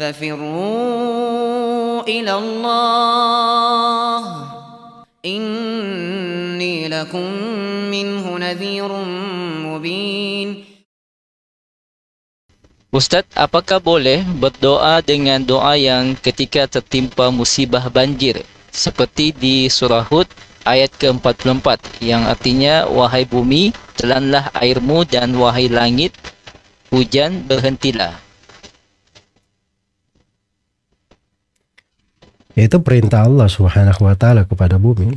ففروا إلى الله إني لكم منه نذير مبين. Ustaz, apakah boleh berdoa dengan doa yang ketika tertimpa musibah banjir seperti di surah Hud ayat ke-44 yang artinya wahai bumi telanlah airmu dan wahai langit hujan berhentilah? Itu perintah Allah subhanahu wa ta'ala kepada bumi.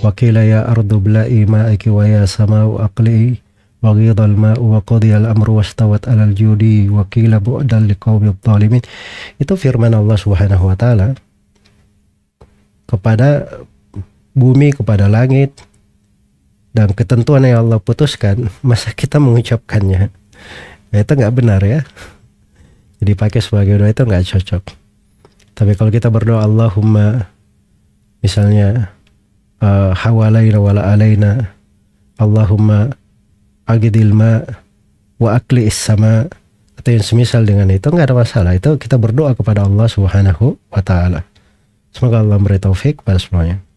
Wa qila ya ardu bla'i ma'aki wa ya sama'u aqli'i وغيض الماء وقضي الأمر واستوت على الجود وقيل بعدا لقوم الظالمين. Itu firman Allah subhanahu wa ta'ala kepada bumi, kepada langit, dan ketentuan yang Allah putuskan, masa kita mengucapkannya? Itu nggak benar ya. Jadi pakai sebagai doa itu nggak cocok. Tapi kalau kita berdoa Allahumma misalnya hawalaina wala alaina, Allahumma agidil ma wa akli sama, atau yang semisal dengan itu, nggak ada masalah. Itu kita berdoa kepada Allah subhanahu wa ta'ala. Semoga Allah memberi taufik pada semuanya.